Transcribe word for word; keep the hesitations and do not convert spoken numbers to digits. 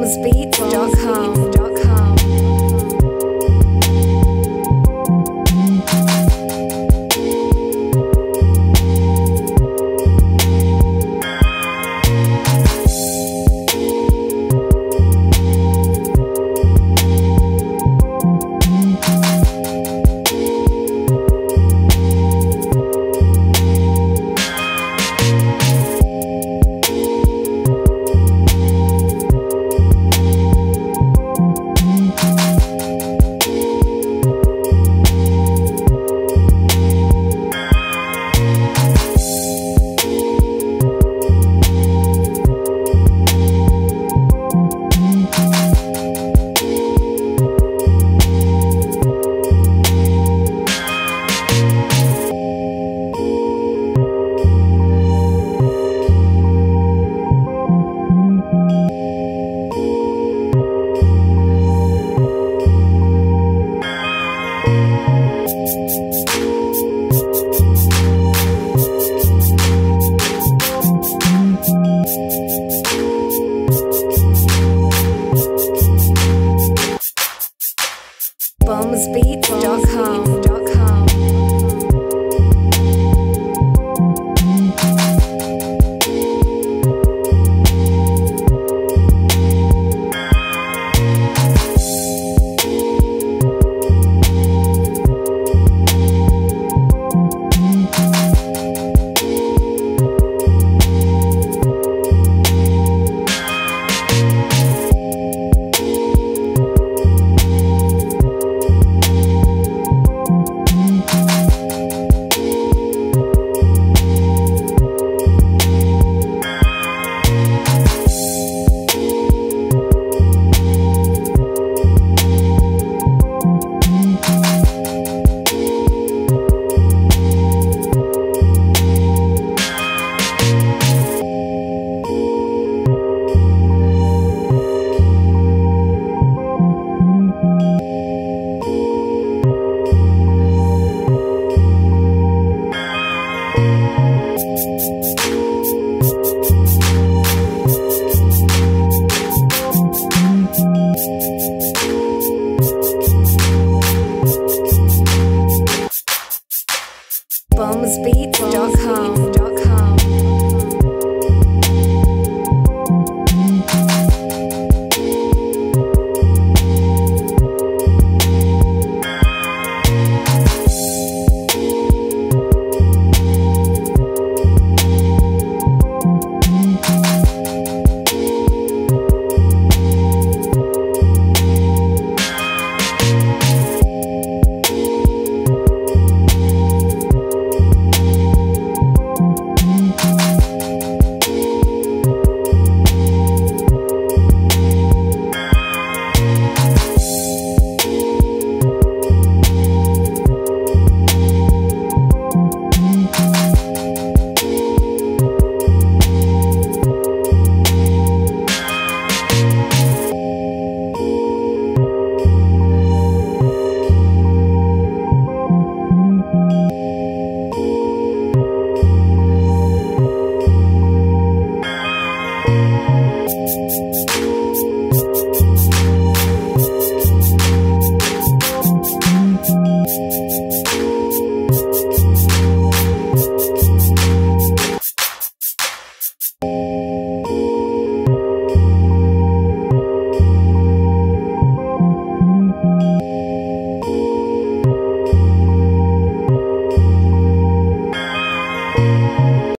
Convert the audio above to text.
Tom's Beats dot com. Tom's Beats dot com. Tom's Beats dot com.